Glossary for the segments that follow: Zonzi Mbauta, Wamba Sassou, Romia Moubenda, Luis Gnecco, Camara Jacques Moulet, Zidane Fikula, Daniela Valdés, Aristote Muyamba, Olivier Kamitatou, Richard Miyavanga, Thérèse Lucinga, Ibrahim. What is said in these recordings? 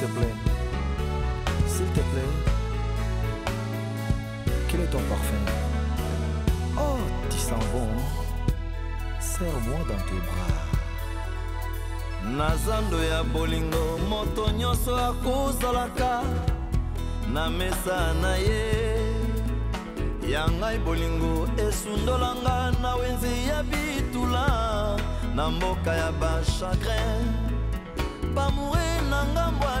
te plaît. S'il te plaît. Quel est ton parfum? Oh, tu sens bon. Serre-moi dans tes bras. Nazando ya bolingo moto nyonso akozalaka na mesa na ye. Yangai bolingo esundolanga na wenzi ya bitula na mboka ya ba chagrin. Bamure na ngambo ya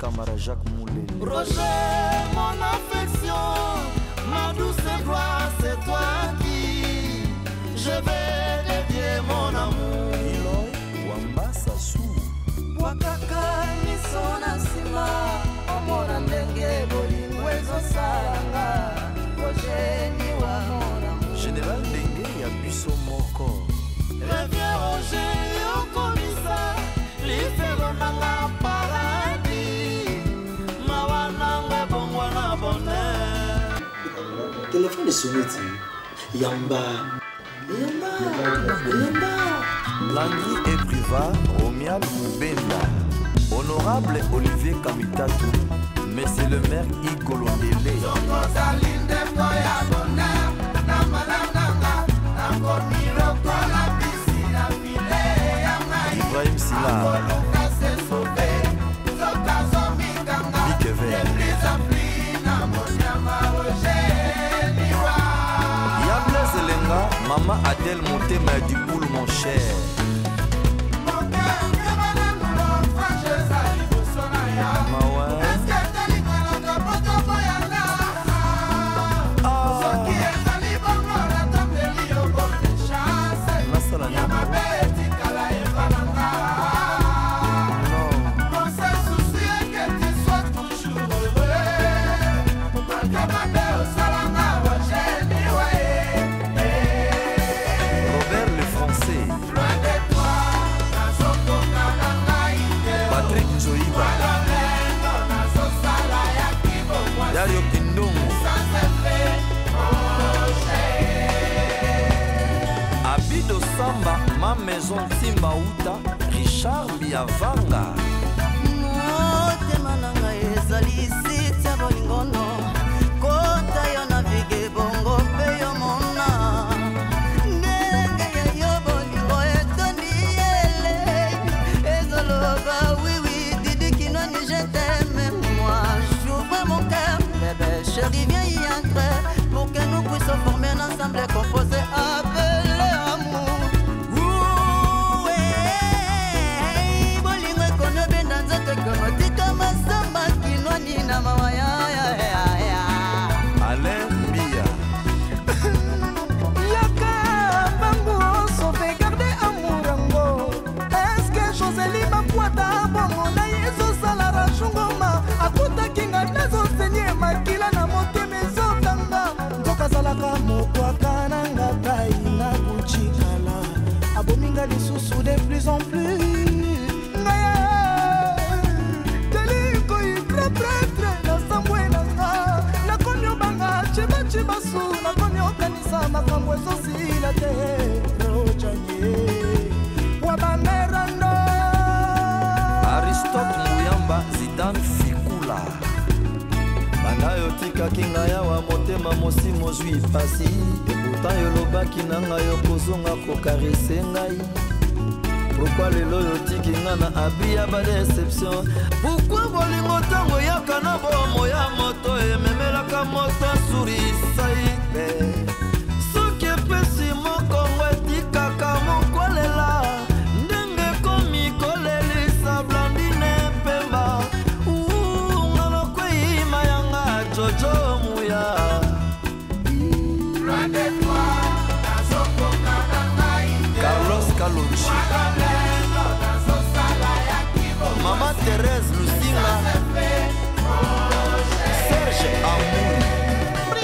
Camara Jacques Moulet. Roger, mon affection, ma douce gloire, c'est toi qui je vais dédier mon amour. Iloy, Wamba Sassou. Wakaka ni sona sima, omona ndenge bolingo ezosala. Roger ni wa mon amour. Général Bengue ya biso moko. Reviens Roger, yo komisa, lifelo nanga paradis. Téléphone est sonné, Yamba. Langui et Priva, Romia Moubenda. Honorable Olivier Kamitatou, Monsieur le maire Ikolondele. Ibrahim Silla. Maman a-t-elle monté ma du boule, mon cher? Zonzi Mbauta, Richard Miyavanga. De plus en plus, Teliko ibra prêtre na samwena nga na konyo banga cheba cheba su na konyo kanisa na kamwe sosi la te rochanye wa banerando Aristote Muyamba Zidane Fikula banga yotika kinga ya wa motema mosimo zui pasi ebuta yoloba kinanga yokozonga kokarese ngai. Pourquoi les loyautés qui n'ont pas habillé ma déception? Pourquoi voler mon temps, moi y'a qu'un amour, moi y'a mon temps, et même la camota souris, ça y est. Ce qui est pessimiste, mon corps est dit, caca, mon coléla. N'aime comme il collait les sables, l'indine, pemba. longi Mama Thérèse Lucinga Serge Amour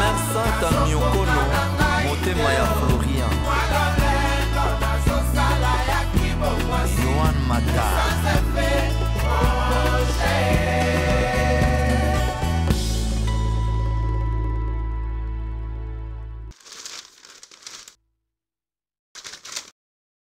Même sans ta miocono